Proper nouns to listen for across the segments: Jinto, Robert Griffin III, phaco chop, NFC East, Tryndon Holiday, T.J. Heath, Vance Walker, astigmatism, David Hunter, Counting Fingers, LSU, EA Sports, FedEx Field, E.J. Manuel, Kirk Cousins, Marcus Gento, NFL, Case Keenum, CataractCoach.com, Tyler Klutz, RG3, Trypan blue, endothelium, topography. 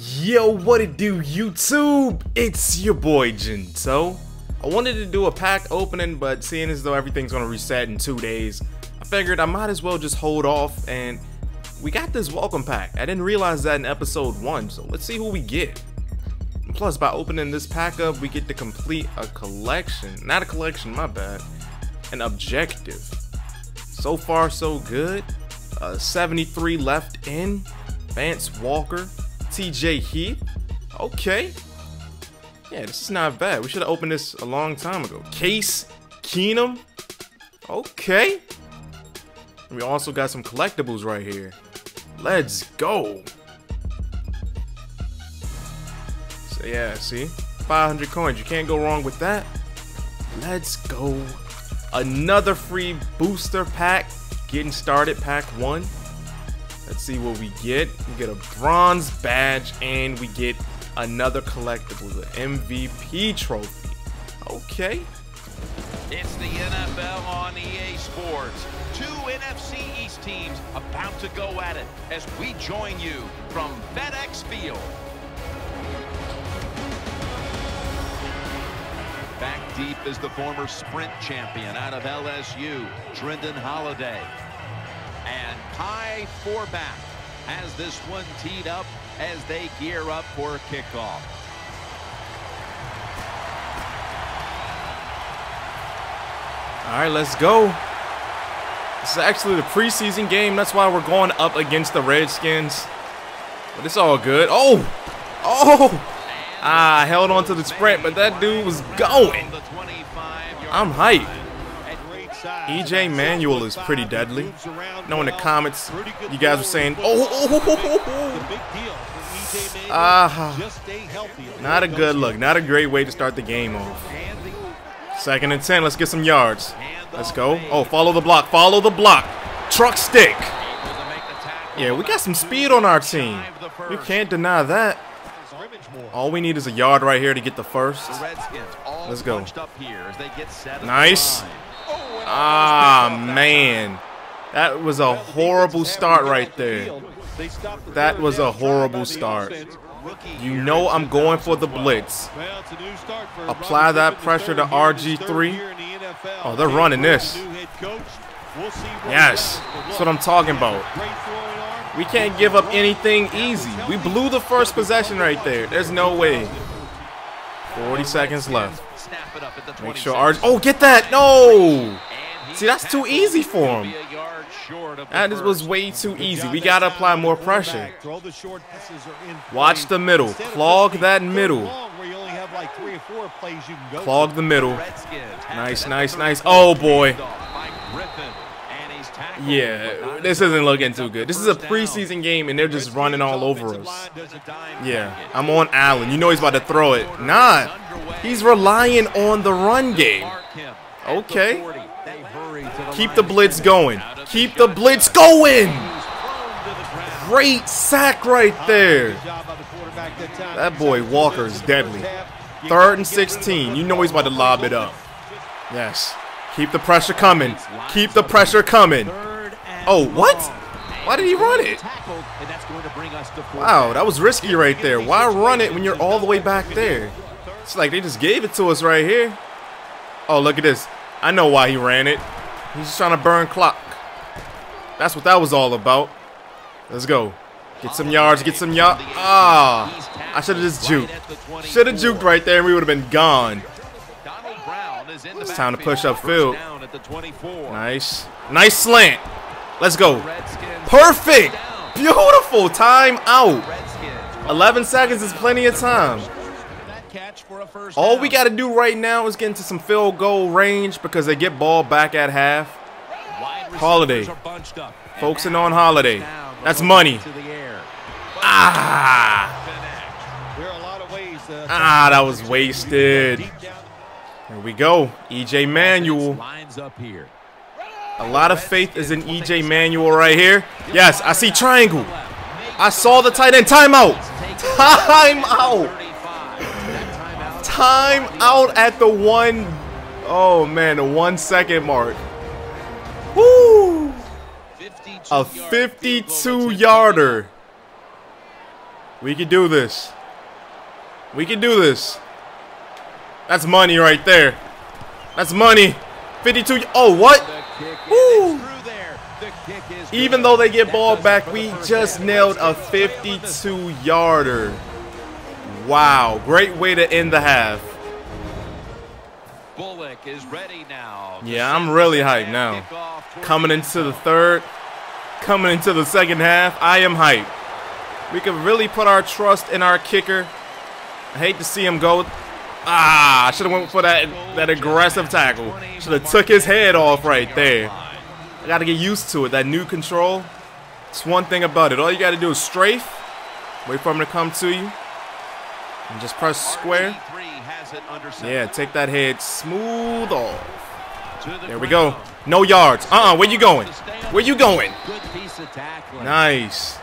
Yo, what it do, YouTube? It's your boy Jinto. I wanted to do a pack opening, but seeing as though everything's gonna reset in 2 days, I figured I might as well just hold off, and we got this welcome pack. I didn't realize that in episode 1, so let's see who we get. And plus, by opening this pack up, we get to complete a collection. Not a collection, my bad. An objective. So far, so good. 73 left in. Vance Walker. T.J. Heath. Okay. Yeah, this is not bad. We should have opened this a long time ago. Case Keenum. Okay. We also got some collectibles right here. Let's go. So yeah, see? 500 coins. You can't go wrong with that. Let's go. Another free booster pack. Getting started, pack 1. Let's see what we get. We get a bronze badge and we get another collectible, the MVP trophy. Okay. It's the NFL on EA Sports. 2 NFC East teams about to go at it as we join you from FedEx Field. Back deep is the former sprint champion out of LSU, Tryndon Holiday. And high four back has this one teed up as they gear up for kickoff. All right, let's go. This is actually the preseason game. That's why we're going up against the Redskins. But it's all good. Oh! Oh! I held on to the sprint, but that dude was going. I'm hyped. E.J. Manuel is pretty deadly. I know in the comments you guys were saying, oh. Not a good look. Not a great way to start the game off. 2nd and 10. Let's get some yards. Let's go. Oh, follow the block. Follow the block. Truck stick. Yeah, we got some speed on our team. You can't deny that. All we need is a yard right here to get the first. Let's go. Nice. Ah, man. That was a horrible start right there. That was a horrible start. You know I'm going for the blitz. Apply that pressure to RG3. Oh, they're running this. Yes. That's what I'm talking about. We can't give up anything easy. We blew the first possession right there. There's no way. 40 seconds left. Make sure RG... Oh, get that! No! See, that's too easy for him. That was way too easy. We gotta apply more pressure. Watch the middle. Clog that middle. Clog the middle. Nice, nice, nice. Oh, boy. Yeah, this isn't looking too good. This is a preseason game, and they're just running all over us. Yeah, I'm on Allen. You know he's about to throw it. Nah, he's relying on the run game. Okay. Keep the blitz going. Keep the blitz going. Great sack right there. That boy Walker is deadly. 3rd and 16. You know he's about to lob it up. Yes. Keep the pressure coming. Keep the pressure coming. Oh, what? Why did he run it? Wow, that was risky right there. Why run it when you're all the way back there? It's like they just gave it to us right here. Oh, look at this. I know why he ran it. He's just trying to burn clock. That's what that was all about. Let's go. Get some yards. Get some yards. Ah, I should have just juked. Should have juked right there and we would have been gone. It's time to push upfield. Nice. Nice slant. Let's go. Perfect. Beautiful. Time out. 11 seconds is plenty of time. All we got to do right now is get into some field goal range because they get ball back at half. Holiday. Focusing on Holiday. That's money. Ah, that was wasted. Here we go, E.J. Manuel. A lot of faith is in E.J. Manuel right here. Yes, I see triangle. I saw the tight end. Timeout. Timeout. Timeout at the 1. Oh man, the 1 second mark. Woo! A 52-yarder. We can do this. We can do this. That's money right there. That's money. 52. Oh, what? Woo. Even though they get ball back, we just nailed a 52-yarder. Wow. Great way to end the half. Bullock is ready now. Yeah, I'm really hyped now. Coming into the third. Coming into the second half. I am hyped. We can really put our trust in our kicker. I hate to see him go. Ah, I should have went for that aggressive tackle. Should have took his head off right there. I got to get used to it, that new control. It's one thing about it. All you got to do is strafe. Wait for him to come to you. And just press square. Yeah, take that head smooth off. There we go. No yards. Where you going? Where you going? Nice.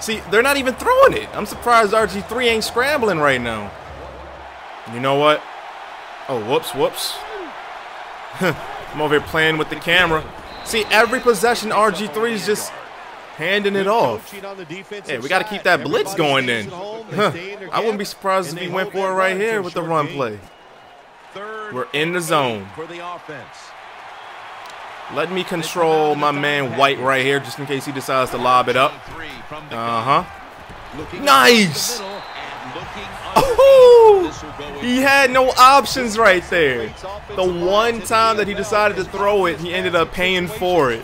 See, they're not even throwing it. I'm surprised RG3 ain't scrambling right now. You know what? Oh, whoops, whoops. I'm over here playing with the camera. See, every possession, RG3 is just handing it off. Hey, we got to keep that blitz going then. I wouldn't be surprised if he went for it right here with the run play. We're in the zone. Let me control my man White right here just in case he decides to lob it up. Nice. Oh, he had no options right there. The one time that he decided to throw it, he ended up paying for it.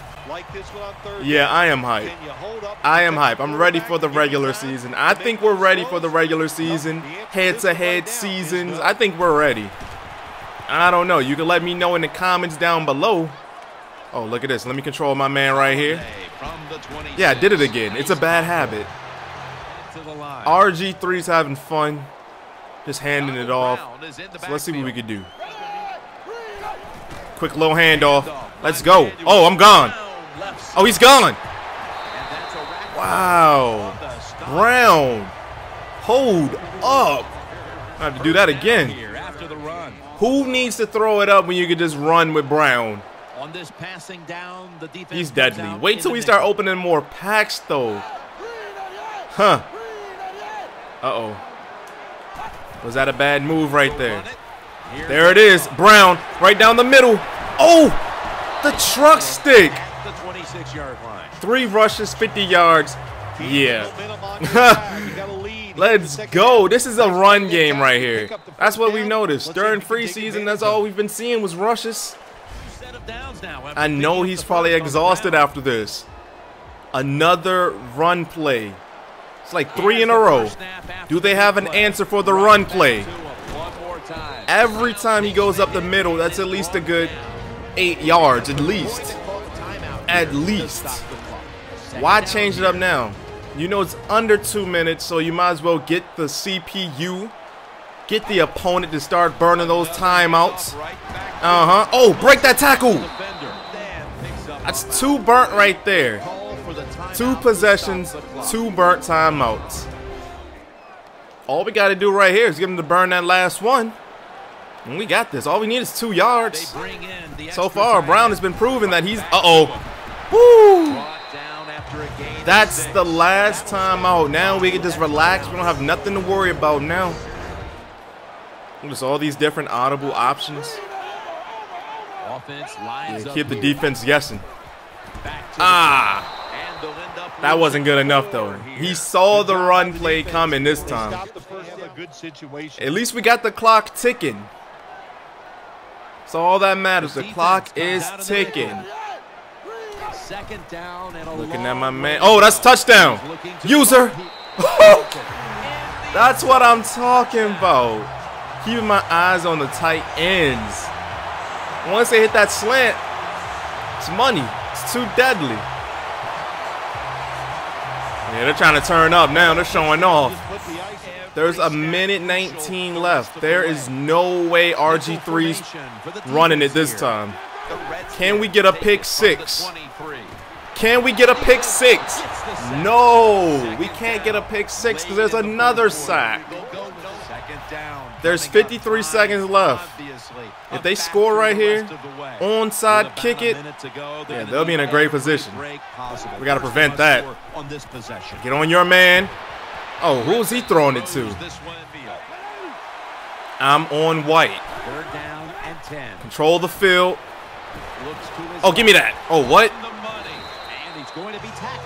Yeah, I am hype. I am hype. I'm ready for the regular season. I think we're ready for the regular season. Head-to-head seasons. I think we're ready. I don't know. You can let me know in the comments down below. Oh, look at this. Let me control my man right here. Yeah, I did it again. It's a bad habit. RG3's having fun. Just handing it off. So let's see what we can do. Quick low handoff. Let's go. Oh, I'm gone. Oh, he's gone. Wow. Brown. Hold up. I have to do that again. Who needs to throw it up when you can just run with Brown? On this passing down, the defense. He's deadly. Wait till we start opening more packs, though. Huh. Uh-oh. Was that a bad move right there? There it is. Brown right down the middle. Oh, the truck stick. 26-yard line. 3 rushes, 50 yards. Yeah. Let's go. This is a run game right here. That's what we noticed. During free season, that's all we've been seeing was rushes. I know he's probably exhausted after this. Another run play. It's like 3 in a row. Do they have an answer for the run play? Every time he goes up the middle, that's at least a good 8 yards. At least. At least. Why change it up now? You know it's under 2 minutes, so you might as well get the CPU. Get the opponent to start burning those timeouts. Oh, break that tackle. That's 2 burnt right there. 2 possessions, 2 burnt timeouts. All we got to do right here is get him to burn that last one. And we got this. All we need is 2 yards. So far, Brown has been proving that he's... Uh-oh. Woo! That's the last timeout. Now we can just relax. We don't have nothing to worry about now. There's all these different audible options. Yeah, keep the defense guessing. Ah, that wasn't good enough though. He saw the run play coming this time. At least we got the clock ticking. So all that matters, the clock is ticking. Looking at my man. Oh, that's touchdown. User. That's what I'm talking about. Keeping my eyes on the tight ends. Once they hit that slant, it's money. It's too deadly. Yeah, they're trying to turn up now. They're showing off. There's a minute 19 left. There is no way RG3's running it this time. Can we get a pick six? Can we get a pick six? No, we can't get a pick six because there's another sack. There's 53 seconds left. If they score right here, onside kick it, yeah, they'll be in a great position. We got to prevent that. Get on your man. Oh, who's he throwing it to? I'm on White. Third down and 10. Control the field. Oh, give me that. Oh, what?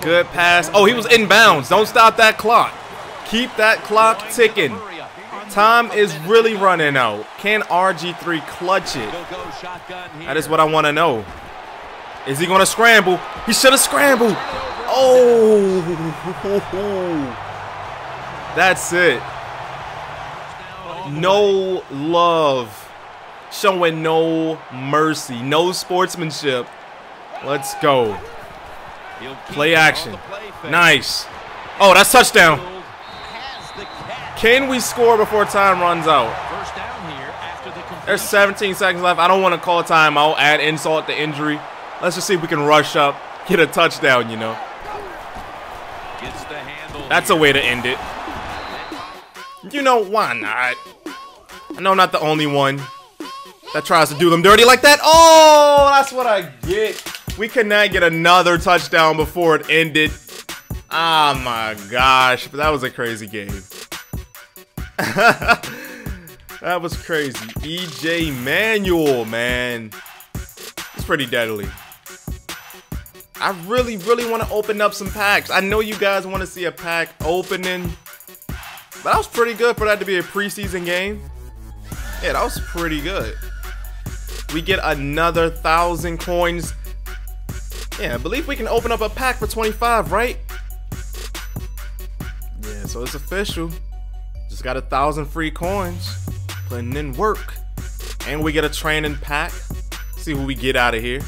Good pass. Oh, he was inbounds. Don't stop that clock. Keep that clock ticking. Time is really running out. Can RG3 clutch it? That is what I want to know. Is he going to scramble? He should have scrambled. Oh. That's it. No love. Showing no mercy. No sportsmanship. Let's go. Play action. Nice. Oh, that's touchdown. Can we score before time runs out? There's 17 seconds left. I don't want to call timeout. Add insult to injury. Let's just see if we can rush up. Get a touchdown, you know. That's a way to end it. You know, why not? I know I'm not the only one that tries to do them dirty like that. Oh, that's what I get. We could not get another touchdown before it ended. Oh my gosh, but that was a crazy game. That was crazy. E.J. Manuel, man. It's pretty deadly. I really, really want to open up some packs. I know you guys want to see a pack opening. But that was pretty good for that to be a preseason game. Yeah, that was pretty good. We get another 1,000 coins. Yeah, I believe we can open up a pack for 25, right? Yeah, so it's official. Just got 1,000 free coins. Putting in work. And we get a training pack. See what we get out of here.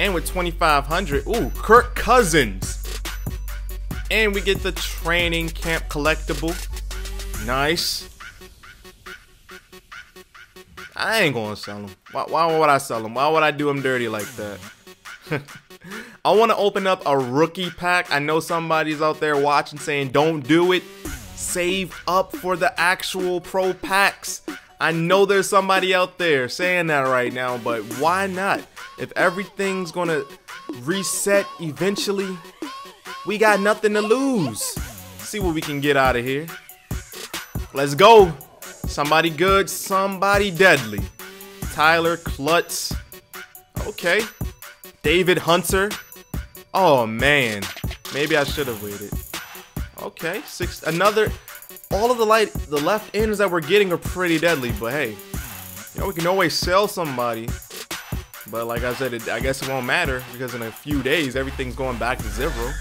And with 2,500, ooh, Kirk Cousins. And we get the training camp collectible. Nice. I ain't gonna sell them. Why would I sell them? Why would I do them dirty like that? I want to open up a rookie pack. I know somebody's out there watching saying don't do it. Save up for the actual pro packs. I know there's somebody out there saying that right now, but why not? If everything's gonna reset eventually, we got nothing to lose. See what we can get out of here. Let's go. Somebody good, somebody deadly. Tyler Klutz. Okay. David Hunter. Oh, man. Maybe I should have waited. Okay. Six. Another. All of the left ends that we're getting are pretty deadly. But, hey, you know, we can always sell somebody. But, like I said, I guess it won't matter because in a few days, everything's going back to zero.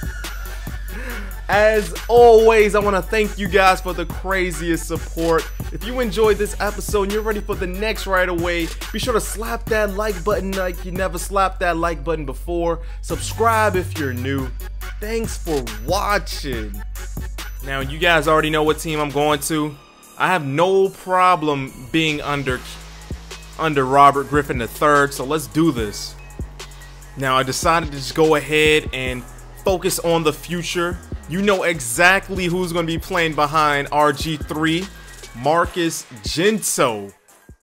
As always, I want to thank you guys for the craziest support. If you enjoyed this episode and you're ready for the next right away, be sure to slap that like button like you never slapped that like button before. Subscribe if you're new. Thanks for watching. Now, you guys already know what team I'm going to. I have no problem being under Robert Griffin III, so let's do this. Now, I decided to just go ahead and focus on the future. You know exactly who's going to be playing behind RG3. Marcus Gento.